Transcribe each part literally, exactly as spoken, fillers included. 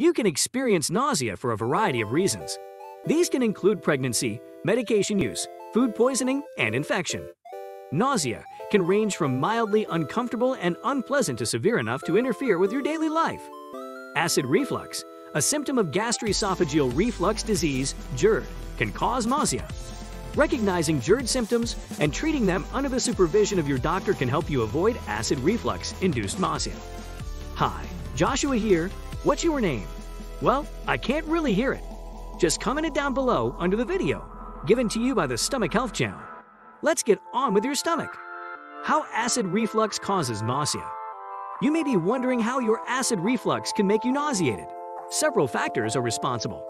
You can experience nausea for a variety of reasons. These can include pregnancy, medication use, food poisoning, and infection. Nausea can range from mildly uncomfortable and unpleasant to severe enough to interfere with your daily life. Acid reflux, a symptom of gastroesophageal reflux disease, GERD, can cause nausea. Recognizing GERD symptoms and treating them under the supervision of your doctor can help you avoid acid reflux-induced nausea. Hi, Joshua here. What's your name? Well, I can't really hear it. Just comment it down below under the video, given to you by the Stomach Health Channel. Let's get on with your stomach. How acid reflux causes nausea. You may be wondering how your acid reflux can make you nauseated. Several factors are responsible.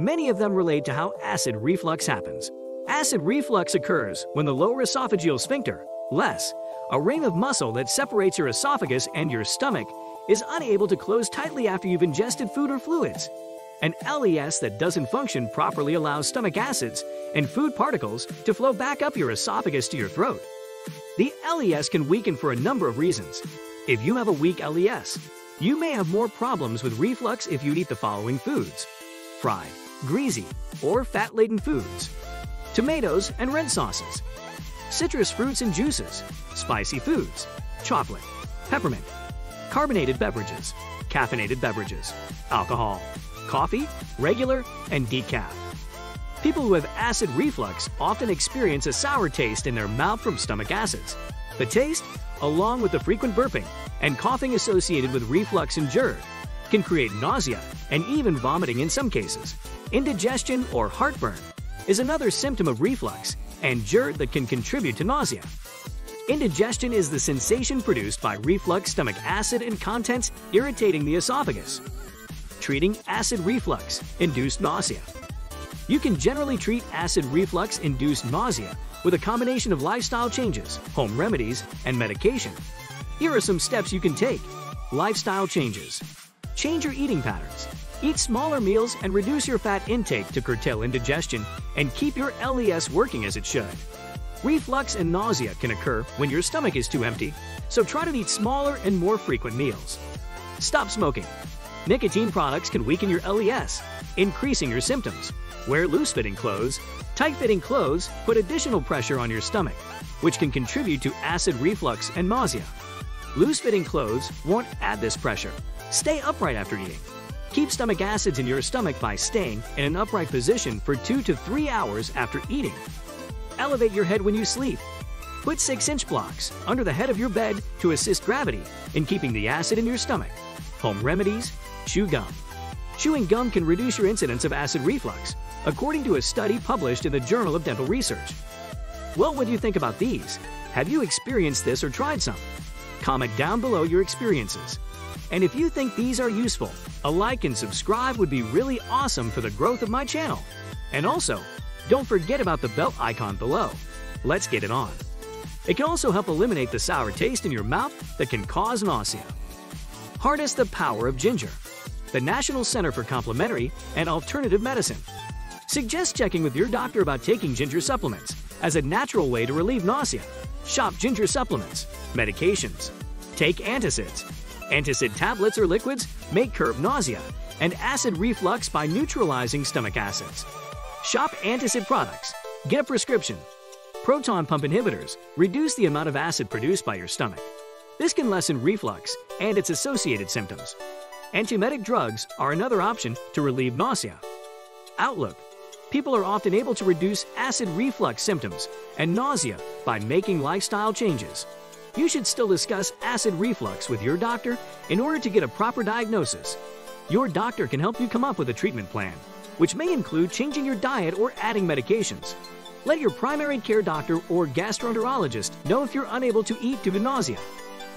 Many of them relate to how acid reflux happens. Acid reflux occurs when the lower esophageal sphincter, L E S, a ring of muscle that separates your esophagus and your stomach, is unable to close tightly after you've ingested food or fluids. An L E S that doesn't function properly allows stomach acids and food particles to flow back up your esophagus to your throat. The L E S can weaken for a number of reasons. If you have a weak L E S, you may have more problems with reflux if you eat the following foods: fried, greasy, or fat-laden foods, tomatoes and red sauces, citrus fruits and juices, spicy foods, chocolate, peppermint, carbonated beverages, caffeinated beverages, alcohol, coffee, regular, and decaf. People who have acid reflux often experience a sour taste in their mouth from stomach acids. The taste, along with the frequent burping and coughing associated with reflux and GERD, can create nausea and even vomiting in some cases. Indigestion or heartburn is another symptom of reflux and GERD that can contribute to nausea. Indigestion is the sensation produced by reflux stomach acid and contents irritating the esophagus. Treating acid reflux-induced nausea. You can generally treat acid reflux-induced nausea with a combination of lifestyle changes, home remedies, and medication. Here are some steps you can take. Lifestyle changes. Change your eating patterns. Eat smaller meals and reduce your fat intake to curtail indigestion and keep your L E S working as it should. Reflux and nausea can occur when your stomach is too empty, so try to eat smaller and more frequent meals. Stop smoking. Nicotine products can weaken your L E S, increasing your symptoms. Wear loose-fitting clothes. Tight-fitting clothes put additional pressure on your stomach, which can contribute to acid reflux and nausea. Loose-fitting clothes won't add this pressure. Stay upright after eating. Keep stomach acids in your stomach by staying in an upright position for two to three hours after eating. Elevate your head when you sleep. Put six-inch blocks under the head of your bed to assist gravity in keeping the acid in your stomach. Home remedies. Chew gum. Chewing gum can reduce your incidence of acid reflux, according to a study published in the Journal of Dental Research. Well, what do you think about these? Have you experienced this or tried some? Comment down below your experiences. And if you think these are useful, a like and subscribe would be really awesome for the growth of my channel. And also, don't forget about the bell icon below. Let's get it on. It can also help eliminate the sour taste in your mouth that can cause nausea. Harness the power of ginger. The National Center for Complementary and Alternative Medicine suggests checking with your doctor about taking ginger supplements as a natural way to relieve nausea. Shop ginger supplements, medications. Take anticids. Anticid tablets or liquids may curb nausea and acid reflux by neutralizing stomach acids. Shop anticid products. Get a prescription. Proton pump inhibitors reduce the amount of acid produced by your stomach. This can lessen reflux and its associated symptoms. Antiemetic drugs are another option to relieve nausea. Outlook. People are often able to reduce acid reflux symptoms and nausea by making lifestyle changes. You should still discuss acid reflux with your doctor in order to get a proper diagnosis. Your doctor can help you come up with a treatment plan, which may include changing your diet or adding medications. Let your primary care doctor or gastroenterologist know if you're unable to eat due to nausea,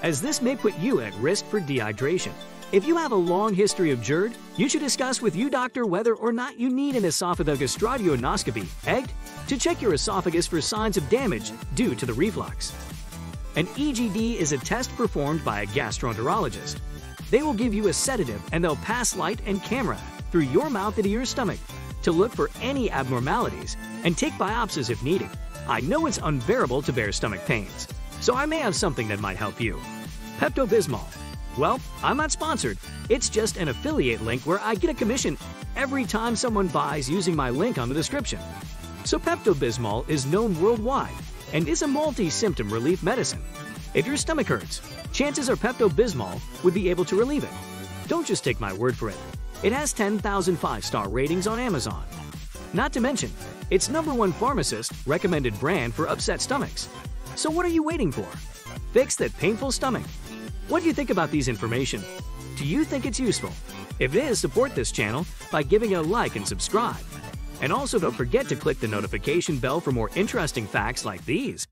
as this may put you at risk for dehydration. If you have a long history of GERD, you should discuss with your doctor whether or not you need an esophagogastroduodenoscopy (E G D) to check your esophagus for signs of damage due to the reflux. An E G D is a test performed by a gastroenterologist. They will give you a sedative and they'll pass light and camera through your mouth into your stomach to look for any abnormalities and take biopsies if needed. I know it's unbearable to bear stomach pains, so I may have something that might help you. Pepto Bismol. Well, I'm not sponsored. It's just an affiliate link where I get a commission every time someone buys using my link on the description. So Pepto Bismol is known worldwide and is a multi-symptom relief medicine. If your stomach hurts, chances are Pepto Bismol would be able to relieve it. Don't just take my word for it. It has ten thousand five-star ratings on Amazon. Not to mention, it's number one pharmacist recommended brand for upset stomachs. So what are you waiting for? Fix that painful stomach. What do you think about these information? Do you think it's useful? If it is, support this channel by giving a like and subscribe. And also don't forget to click the notification bell for more interesting facts like these.